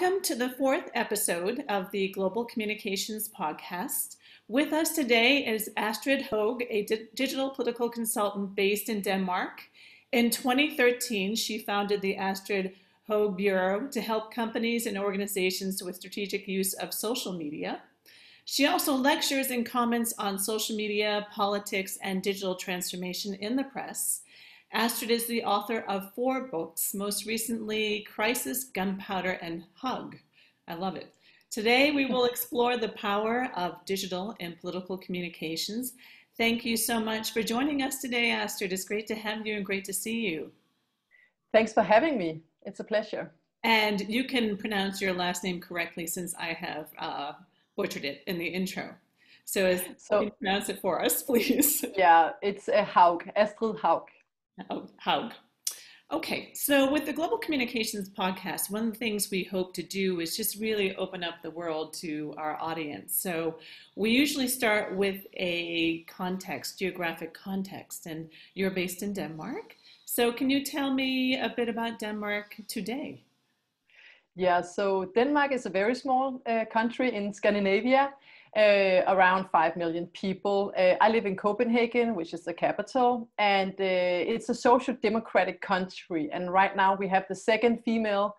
Welcome to the fourth episode of the Global Communications Podcast. With us today is Astrid Haug, a digital political consultant based in Denmark. In 2013, she founded the Astrid Haug Bureau to help companies and organizations with strategic use of social media. She also lectures and comments on social media, politics, and digital transformation in the press. Astrid is the author of 4 books, most recently Crisis, Gunpowder, and Hug. I love it. Today we will explore the power of digital and political communications. Thank you so much for joining us today, Astrid. It's great to have you and great to see you. Thanks for having me. It's a pleasure. And you can pronounce your last name correctly since I have butchered it in the intro. So you can pronounce it for us, please. Yeah, it's Haug, Astrid Haug. Haug. Okay, so with the Global Communications Podcast, one of the things we hope to do is just really open up the world to our audience. So we usually start with a context, geographic context, and you're based in Denmark. So can you tell me a bit about Denmark today? Yeah, so Denmark is a very small country in Scandinavia, around 5 million people. I live in Copenhagen, which is the capital, and it's a social democratic country. And right now we have the second female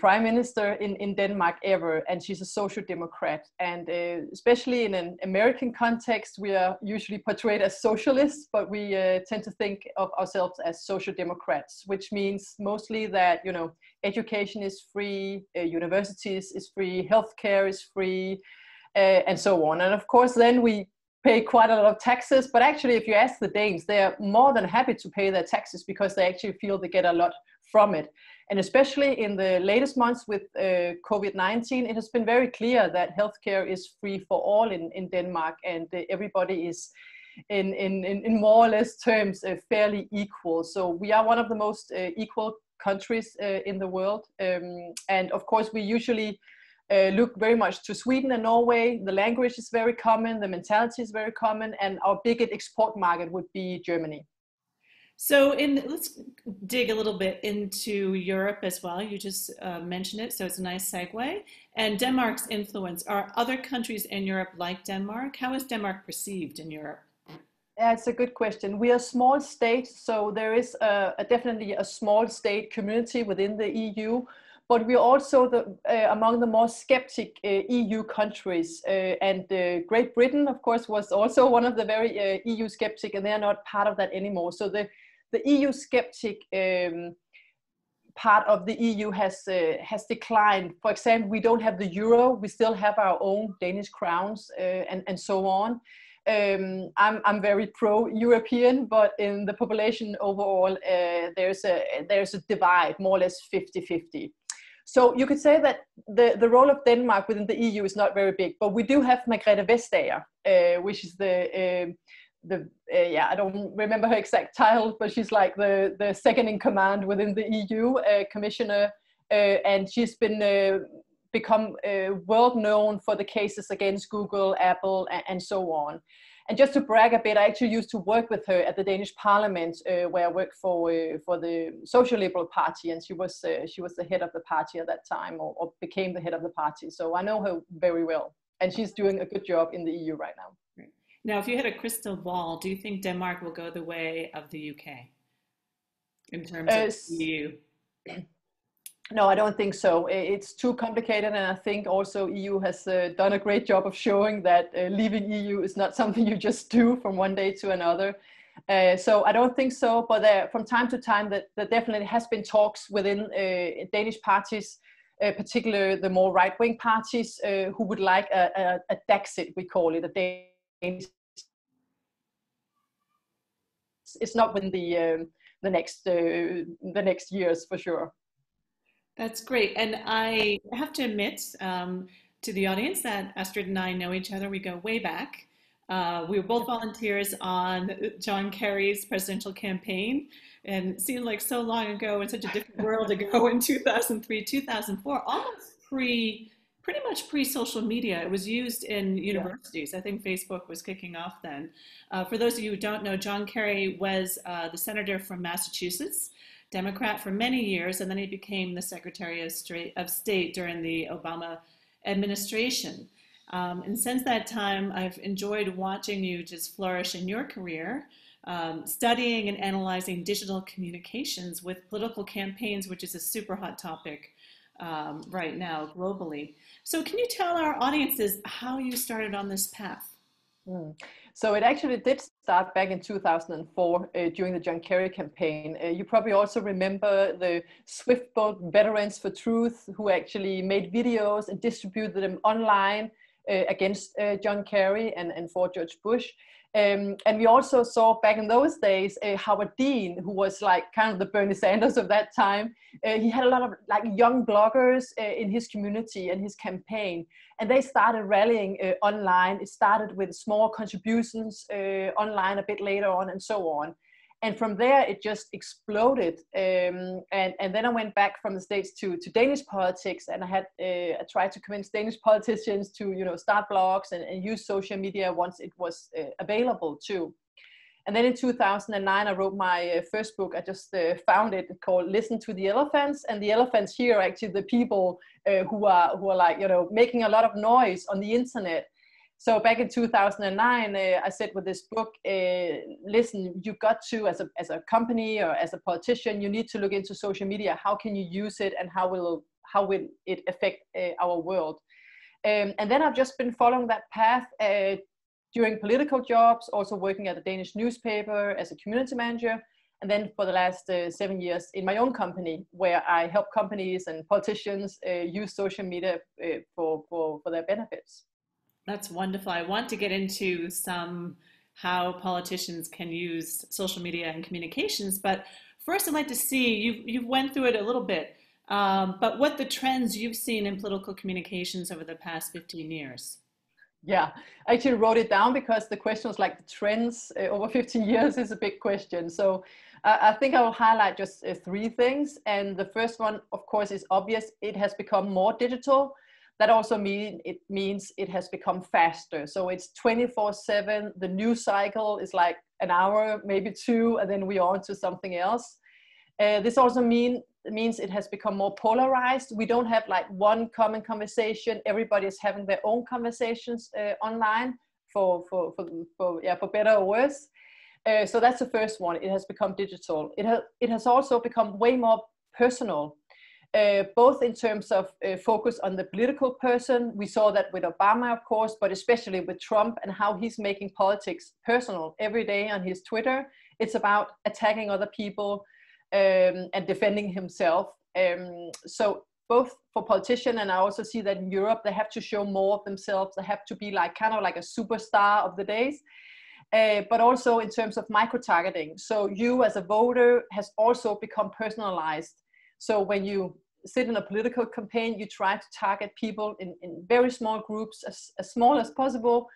prime minister in Denmark ever, and she's a social democrat. And especially in an American context, we are usually portrayed as socialists, but we tend to think of ourselves as social democrats, which means mostly that, you know, education is free, universities is free, healthcare is free, and so on. And of course, then we pay quite a lot of taxes, but actually, if you ask the Danes, they are more than happy to pay their taxes because they actually feel they get a lot from it. And especially in the latest months with COVID-19, it has been very clear that healthcare is free for all in Denmark, and everybody is in more or less terms fairly equal. So we are one of the most equal countries in the world. And of course, we usually look very much to Sweden and Norway. The language is very common, the mentality is very common, and our biggest export market would be Germany. So let's dig a little bit into Europe as well. You just mentioned it, so it's a nice segue. And Denmark's influence. Are other countries in Europe like Denmark? How is Denmark perceived in Europe? That's a good question. We are a small state, so there is definitely a small state community within the EU. But we're also among the more skeptic EU countries. And Great Britain, of course, was also one of the very EU skeptic, and they are not part of that anymore. So the EU skeptic part of the EU has declined. For example, we don't have the euro, we still have our own Danish crowns and so on. I'm very pro-European, but in the population overall, there's a divide, more or less 50-50. So you could say that the role of Denmark within the EU is not very big, but we do have Margrethe Vestager, which is I don't remember her exact title, but she's like the second in command within the EU commissioner, and she's been become world known for the cases against Google, Apple, and so on. And just to brag a bit, I actually used to work with her at the Danish Parliament, where I worked for the Social Liberal Party, and she was the head of the party at that time, or became the head of the party. So I know her very well, and she's doing a good job in the EU right now. Right. Now, if you had a crystal ball, do you think Denmark will go the way of the UK in terms of the EU? No, I don't think so. It's too complicated, and I think also EU has done a great job of showing that leaving EU is not something you just do from one day to another. So I don't think so, but from time to time there definitely has been talks within Danish parties, particularly the more right-wing parties, who would like a Daxit, we call it, a Danish. It's not within the next years for sure. That's great. And I have to admit to the audience that Astrid and I know each other. We go way back. We were both volunteers on John Kerry's presidential campaign, and it seemed like so long ago and such a different world ago in 2003, 2004, almost pretty much pre social media. It was used in universities. Yeah. I think Facebook was kicking off then. For those of you who don't know, John Kerry was the senator from Massachusetts. Democrat for many years, and then he became the Secretary of State during the Obama administration. And since that time, I've enjoyed watching you just flourish in your career, studying and analyzing digital communications with political campaigns, which is a super hot topic right now globally. So can you tell our audiences how you started on this path? So it actually did start back in 2004 during the John Kerry campaign. You probably also remember the Swift Boat Veterans for Truth, who actually made videos and distributed them online against John Kerry and for George Bush. And we also saw back in those days Howard Dean, who was like kind of the Bernie Sanders of that time. He had a lot of like young bloggers in his community and his campaign, and they started rallying online. It started with small contributions online a bit later on and so on. And from there, it just exploded. And then I went back from the States to Danish politics, and I had I tried to convince Danish politicians to, you know, start blogs and use social media once it was available too. And then in 2009, I wrote my first book. I just found it, called "Listen to the Elephants." And the elephants here are actually the people who are like, you know, making a lot of noise on the internet. So back in 2009, I said with this book, listen, you've got to, as a company or as a politician, you need to look into social media. How can you use it, and how will it affect our world? And then I've just been following that path during political jobs, also working at a Danish newspaper as a community manager. And then for the last 7 years in my own company, where I help companies and politicians use social media for their benefits. That's wonderful. I want to get into some how politicians can use social media and communications, but first I'd like to see, you've went through it a little bit, but what the trends you've seen in political communications over the past 15 years. Yeah, I actually wrote it down because the question was like the trends over 15 years is a big question. So I think I will highlight just three things. And the first one, of course, is obvious. It has become more digital. That also means it has become faster. So it's 24/7, the news cycle is like an hour, maybe two, and then we're on to something else. This also means it has become more polarized. We don't have like one common conversation. Everybody is having their own conversations online for better or worse. So that's the first one, it has become digital. It has also become way more personal. Both in terms of focus on the political person. We saw that with Obama, of course, but especially with Trump and how he's making politics personal. Every day on his Twitter, it's about attacking other people and defending himself. So both for politicians, and I also see that in Europe, they have to show more of themselves. They have to be like kind of like a superstar of the days. But also in terms of micro-targeting. So you as a voter has also become personalized. So when you sit in a political campaign, you try to target people in very small groups, as small as possible,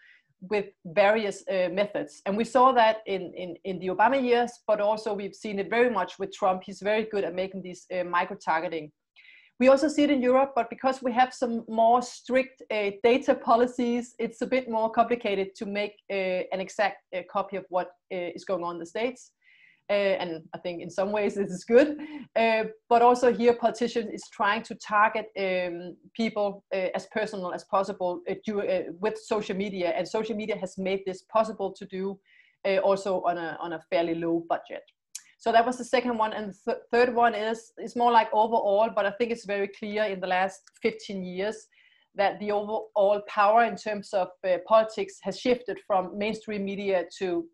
with various methods. And we saw that in the Obama years, but also we've seen it very much with Trump. He's very good at making these micro-targeting. We also see it in Europe, but because we have some more strict data policies, it's a bit more complicated to make an exact copy of what is going on in the States. And I think in some ways this is good, but also here politicians is trying to target people as personal as possible with social media, and social media has made this possible to do also on a fairly low budget. So that was the second one, and the third one is more like overall, but I think it's very clear in the last 15 years that the overall power in terms of politics has shifted from mainstream media to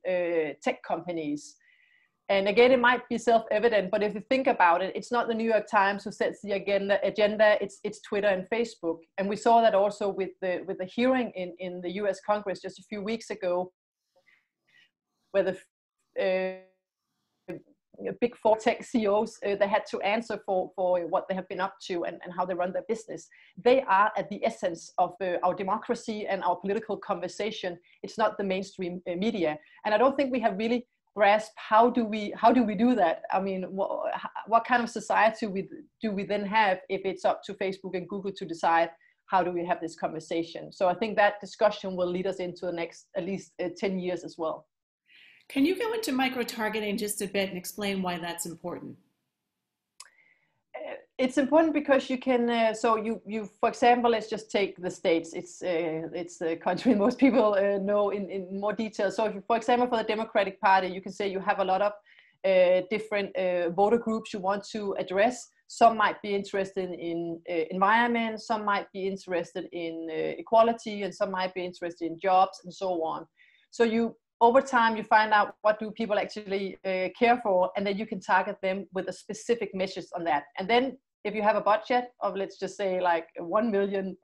tech companies. And again, it might be self-evident, but if you think about it, it's not the New York Times who sets the agenda, it's Twitter and Facebook. And we saw that also with the hearing in the US Congress just a few weeks ago, where the big four tech CEOs, they had to answer for what they have been up to and how they run their business. They are at the essence of our democracy and our political conversation. It's not the mainstream media. And I don't think we have really grasp how do we do that. I mean, what kind of society do we then have if it's up to Facebook and Google to decide how do we have this conversation? So I think that discussion will lead us into the next at least 10 years as well. Can you go into micro-targeting just a bit and explain why that's important? It's important because you can, so you, for example, let's just take the States. It's the country most people know in more detail. So if you, for example, for the Democratic Party, you can say you have a lot of different voter groups you want to address. Some might be interested in environment, some might be interested in equality, and some might be interested in jobs and so on. So you, over time, you find out what do people actually care for, and then you can target them with a specific message on that. And then if you have a budget of, let's just say, like $1 million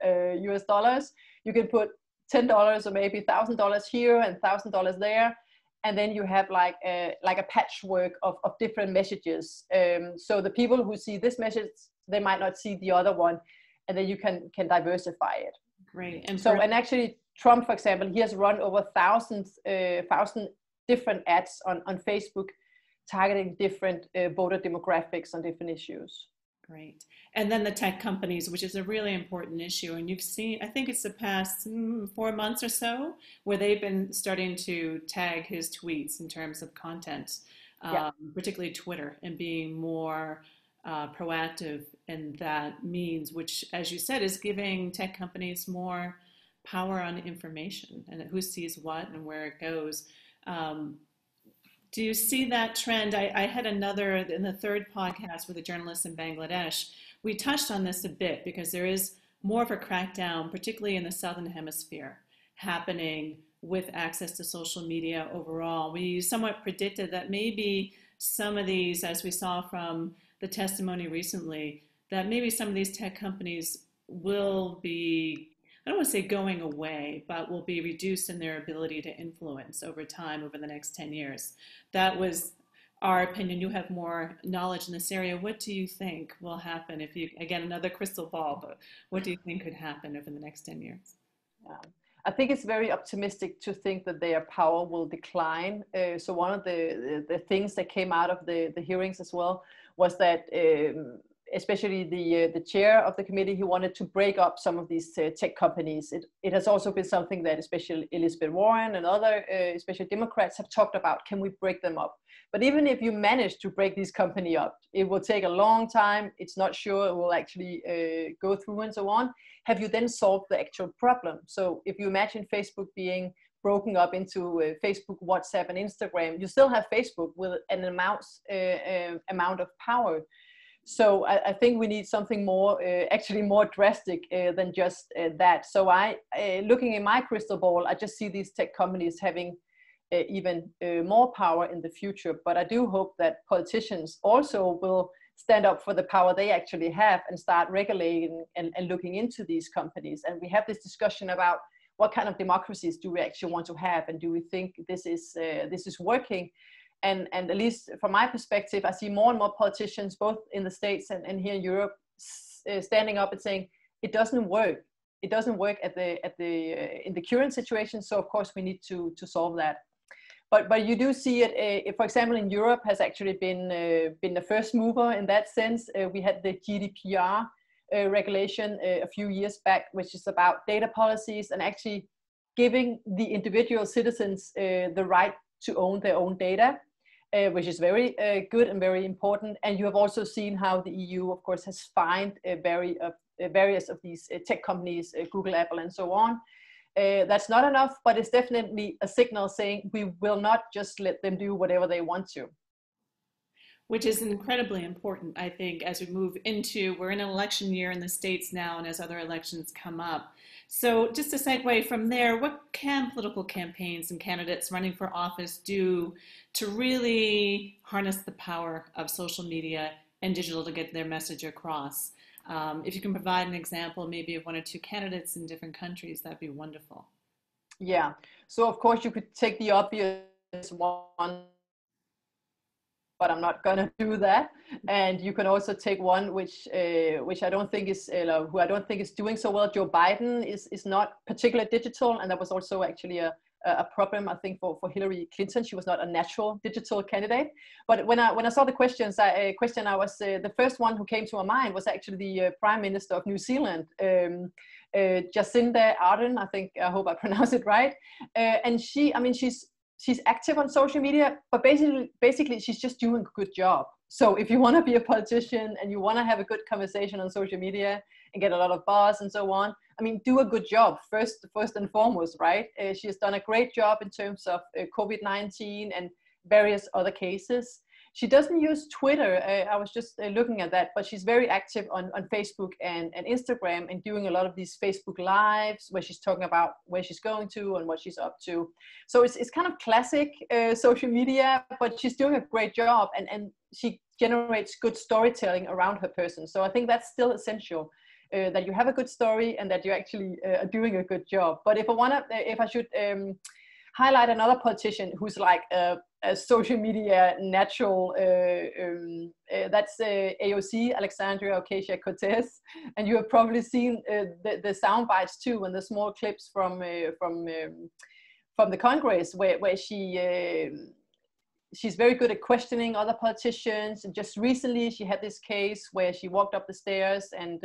US, you can put $10 or maybe $1,000 here and $1,000 there. And then you have like a patchwork of different messages. So the people who see this message, they might not see the other one, and then you can diversify it. Great. And so, and actually Trump, for example, he has run over thousand different ads on Facebook, targeting different voter demographics on different issues. Great. And then the tech companies, which is a really important issue. And you've seen, I think it's the past 4 months or so, where they've been starting to tag his tweets in terms of content, particularly Twitter, and being more proactive. And that means, which, as you said, is giving tech companies more power on information and who sees what and where it goes. Do you see that trend? I had another, in the third podcast with a journalist in Bangladesh, we touched on this a bit because there is more of a crackdown, particularly in the Southern Hemisphere, happening with access to social media overall. We somewhat predicted that maybe some of these, as we saw from the testimony recently, that maybe some of these tech companies will be, I don't want to say going away, but will be reduced in their ability to influence over time, over the next 10 years. That was our opinion. You have more knowledge in this area. What do you think will happen if you, again, another crystal ball, but what do you think could happen over the next 10 years? Yeah. I think it's very optimistic to think that their power will decline. So one of the things that came out of the hearings as well was that especially the chair of the committee, he wanted to break up some of these tech companies. It has also been something that especially Elizabeth Warren and other, especially Democrats, have talked about. Can we break them up? But even if you manage to break these companies up, it will take a long time. It's not sure it will actually go through and so on. Have you then solved the actual problem? So if you imagine Facebook being broken up into Facebook, WhatsApp, and Instagram, you still have Facebook with an amount of power. So I think we need something more, actually more drastic than just that. So looking in my crystal ball, I just see these tech companies having even more power in the future. But I do hope that politicians also will stand up for the power they actually have and start regulating and looking into these companies. And we have this discussion about what kind of democracies do we actually want to have, and do we think this is working? And at least from my perspective, I see more and more politicians, both in the States and here in Europe, standing up and saying, it doesn't work. It doesn't work in the current situation. So of course we need to solve that. But you do see it, for example, in Europe has actually been the first mover in that sense. We had the GDPR regulation a few years back, which is about data policies and actually giving the individual citizens the right to own their own data. Which is very good and very important. And you have also seen how the EU, of course, has fined various of these tech companies, Google, Apple, and so on. That's not enough, but it's definitely a signal saying we will not just let them do whatever they want to. Which is incredibly important, I think, as we move into, we're in an election year in the States now, and as other elections come up. So just to segue from there, what can political campaigns and candidates running for office do to really harness the power of social media and digital to get their message across? If you can provide an example maybe of one or two candidates in different countries, that'd be wonderful. Yeah, so of course you could take the obvious one, but I'm not gonna do that. And you can also take one which I don't think is who I don't think is doing so well. Joe Biden is not particularly digital, and that was also actually a problem, I think, for Hillary Clinton. She was not a natural digital candidate. But when I saw the questions, the first one who came to my mind was actually the Prime Minister of New Zealand, Jacinda Ardern. I hope I pronounce it right. And she's active on social media, but basically she's just doing a good job. So if you want to be a politician and you want to have a good conversation on social media and get a lot of buzz and so on, I mean, do a good job first and foremost, right? She has done a great job in terms of COVID-19 and various other cases. She doesn't use Twitter. I was just looking at that, but she's very active on Facebook and Instagram and doing a lot of these Facebook lives where she's talking about where she's going to and what she's up to. So it's kind of classic social media, but she's doing a great job and she generates good storytelling around her person. So I think that's still essential, that you have a good story and that you actually are doing a good job. But if I should highlight another politician who's like a social media natural, that's AOC, Alexandria Ocasio-Cortez. And you have probably seen the sound bites too, and the small clips from the Congress where she's very good at questioning other politicians. And just recently she had this case where she walked up the stairs and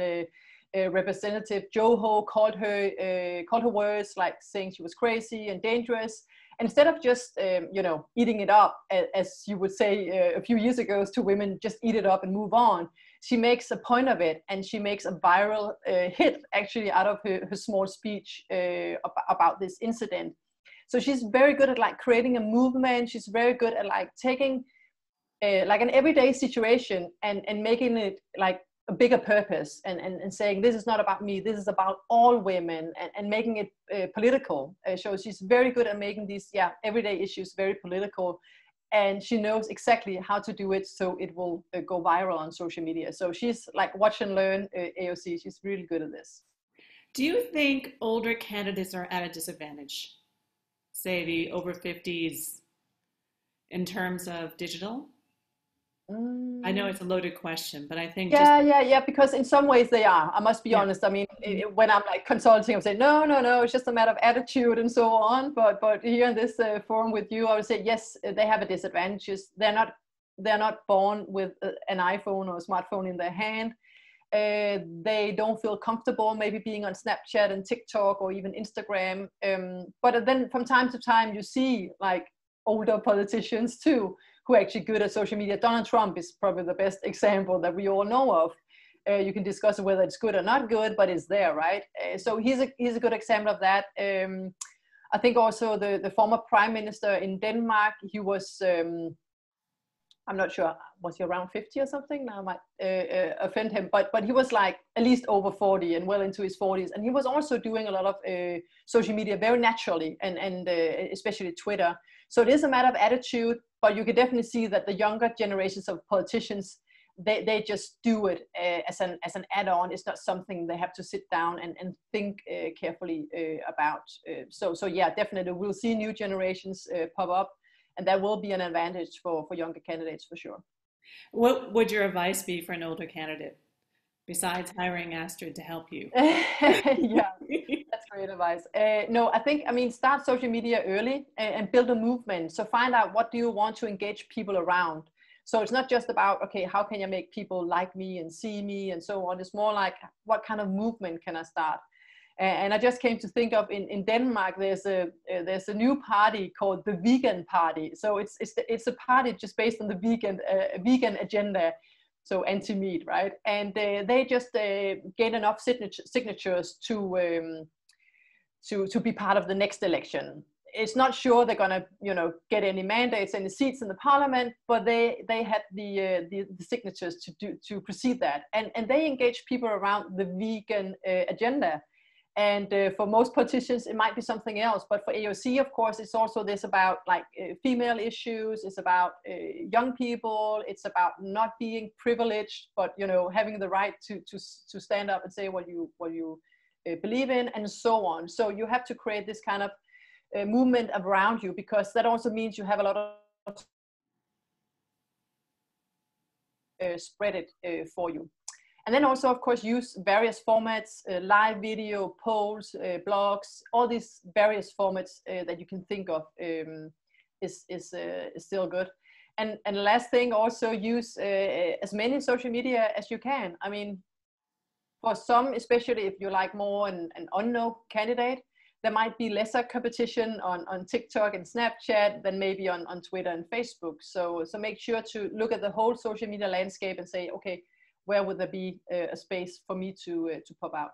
Representative Jo Ho called her words, like saying she was crazy and dangerous. Instead of just you know, eating it up, as you would say a few years ago to women, just eat it up and move on, she makes a point of it, and she makes a viral hit actually out of her small speech about this incident. So she's very good at like creating a movement. She's very good at like taking like an everyday situation and making it like a bigger purpose and saying, this is not about me, this is about all women, and making it political. So she's very good at making these everyday issues very political, and she knows exactly how to do it so it will go viral on social media. So she's like watch and learn AOC. She's really good at this. Do you think older candidates are at a disadvantage, say the over 50s, in terms of digital? I know it's a loaded question, but I think because in some ways they are. I must be honest. I mean, when I'm like consulting, I'm saying no, it's just a matter of attitude and so on. But here in this forum with you, I would say yes, they have a disadvantages. They're not born with an iPhone or a smartphone in their hand. They don't feel comfortable maybe being on Snapchat and TikTok or even Instagram. But then from time to time, you see like older politicians too, who are actually good at social media. Donald Trump is probably the best example that we all know of. You can discuss whether it's good or not good, but it's there, right? So he's a good example of that. I think also the former prime minister in Denmark, he was, I'm not sure, was he around 50 or something? Now I might offend him, but he was like at least over 40 and well into his 40s. And he was also doing a lot of social media very naturally, and especially Twitter. So it is a matter of attitude, but you can definitely see that the younger generations of politicians, they just do it as an add-on. It's not something they have to sit down and think carefully about. So yeah, definitely we'll see new generations pop up, and that will be an advantage for younger candidates for sure. What would your advice be for an older candidate, besides hiring Astrid to help you? Yeah, that's great advice. I think start social media early and build a movement. So find out what do you want to engage people around. So it's not just about, okay, how can I make people like me and see me and so on. It's more like, what kind of movement can I start? And I just came to think of in Denmark, there's a new party called the Vegan Party. So it's a party just based on the vegan agenda. So anti-meat, right? And they just gain enough signatures to be part of the next election. It's not sure they're gonna, get any mandates, any seats in the parliament, but they had the signatures to proceed that, and they engage people around the vegan agenda. And for most politicians, it might be something else. But for AOC, of course, it's also this about like female issues. It's about young people. It's about not being privileged, but having the right to stand up and say what you believe in, and so on. So you have to create this kind of movement around you, because that also means you have a lot of spread it for you. And then also, of course, use various formats, live video, polls, blogs, all these various formats that you can think of is still good. And last thing, also use as many social media as you can. I mean, for some, especially if you like more an unknown candidate, there might be lesser competition on TikTok and Snapchat than maybe on Twitter and Facebook. So make sure to look at the whole social media landscape and say, okay, where would there be a space for me to pop out?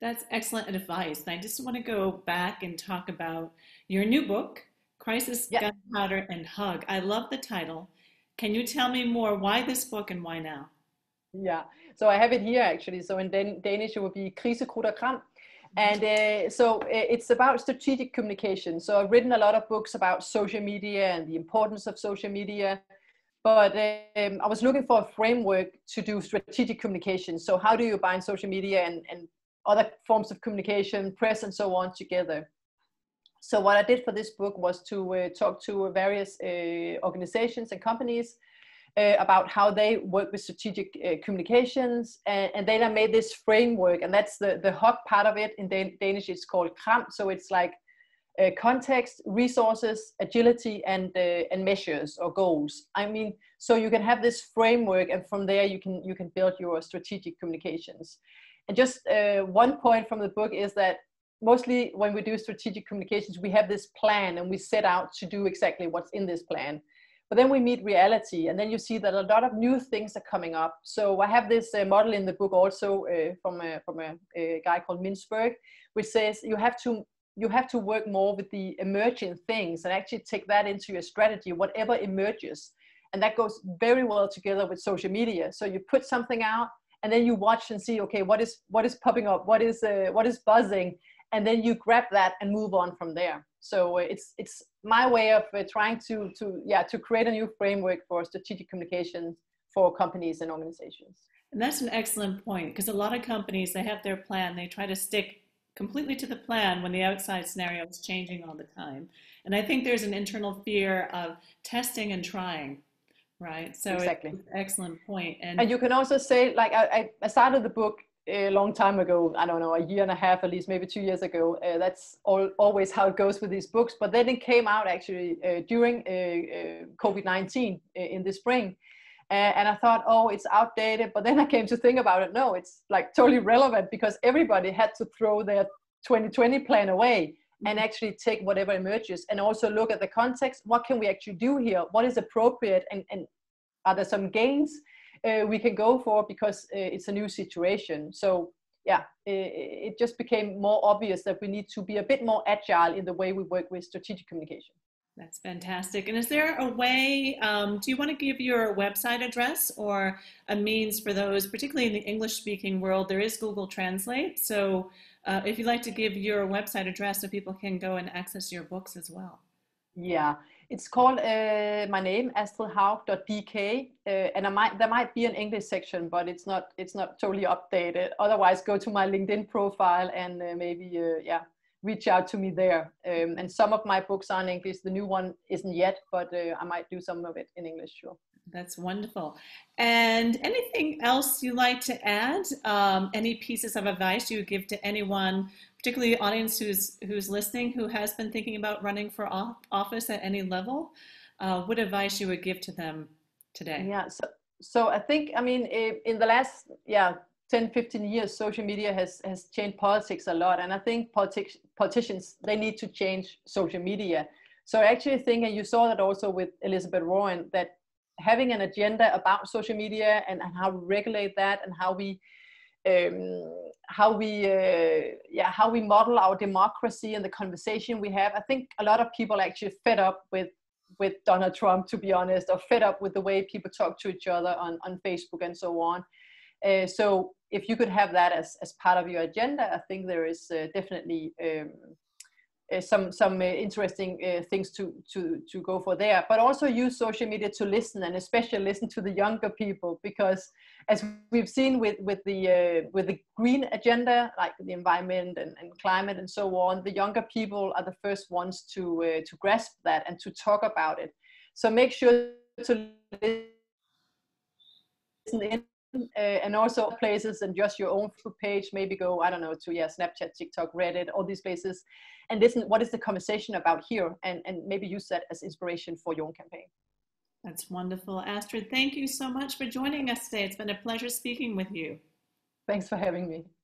That's excellent advice. And I just want to go back and talk about your new book, Crisis, yeah. Gunpowder, and Hug. I love the title. Can you tell me more? Why this book and why now? Yeah, so I have it here actually. So in Danish, it would be Krise Kruderkram. And so it's about strategic communication. So I've written a lot of books about social media and the importance of social media. But I was looking for a framework to do strategic communication. So how do you bind social media and other forms of communication, press and so on together? So what I did for this book was to talk to various organizations and companies about how they work with strategic communications. And then I made this framework, and that's the hug part of it. In Danish, it's called Kram. So it's like context, resources, agility, and measures or goals. I mean, so you can have this framework, and from there you can build your strategic communications. And just one point from the book is that mostly when we do strategic communications, we have this plan and we set out to do exactly what's in this plan. But then we meet reality, and then you see that a lot of new things are coming up. So I have this model in the book also from a guy called Mintzberg, which says you have to work more with the emerging things and actually take that into your strategy, whatever emerges. And that goes very well together with social media. So you put something out, and then you watch and see, okay, what is popping up, what is buzzing, and then you grab that and move on from there. So it's my way of trying to create a new framework for strategic communication for companies and organizations. And that's an excellent point, because a lot of companies, they have their plan, they try to stick completely to the plan when the outside scenario is changing all the time. And I think there's an internal fear of testing and trying. Right. So exactly. It's an excellent point. And you can also say, like, I started the book a long time ago. I don't know, a year and a half, at least maybe 2 years ago. That's always how it goes with these books. But then it came out actually during COVID-19 in the spring. And I thought, oh, it's outdated. But then I came to think about it. No, it's like totally relevant, because everybody had to throw their 2020 plan away and actually take whatever emerges, and also look at the context. What can we actually do here? What is appropriate, and are there some gains we can go for, because it's a new situation? So yeah, it just became more obvious that we need to be a bit more agile in the way we work with strategic communication. That's fantastic. And is there a way, do you want to give your website address or a means for those, particularly in the English-speaking world? There is Google Translate. So if you'd like to give your website address so people can go and access your books as well. Yeah, it's called, my name, astridhaug.dk, and there might be an English section, but it's not totally updated. Otherwise, go to my LinkedIn profile and maybe, reach out to me there. And some of my books are in English. The new one isn't yet, but I might do some of it in English, sure. That's wonderful. And anything else you'd like to add? Any pieces of advice you would give to anyone, particularly the audience who's listening, who has been thinking about running for office at any level? What advice you would give to them today? Yeah, so I think, I mean, in the last 10, 15 years, social media has changed politics a lot. And I think politicians, they need to change social media. So I actually think, and you saw that also with Elizabeth Warren, that having an agenda about social media and how we regulate that, and how we model our democracy and the conversation we have. I think a lot of people are actually fed up with Donald Trump, to be honest, or fed up with the way people talk to each other on Facebook and so on. So if you could have that as part of your agenda, I think there is definitely some interesting things to go for there. But also use social media to listen, and especially listen to the younger people, because as we've seen with the green agenda, like the environment and climate and so on, the younger people are the first ones to grasp that and to talk about it. So make sure to listen in. And also places, and just your own page, maybe go, I don't know, to Snapchat, TikTok, Reddit, all these places, and listen, what is the conversation about here, and maybe use that as inspiration for your own campaign. That's wonderful. Astrid, thank you so much for joining us today. It's been a pleasure speaking with you. Thanks for having me.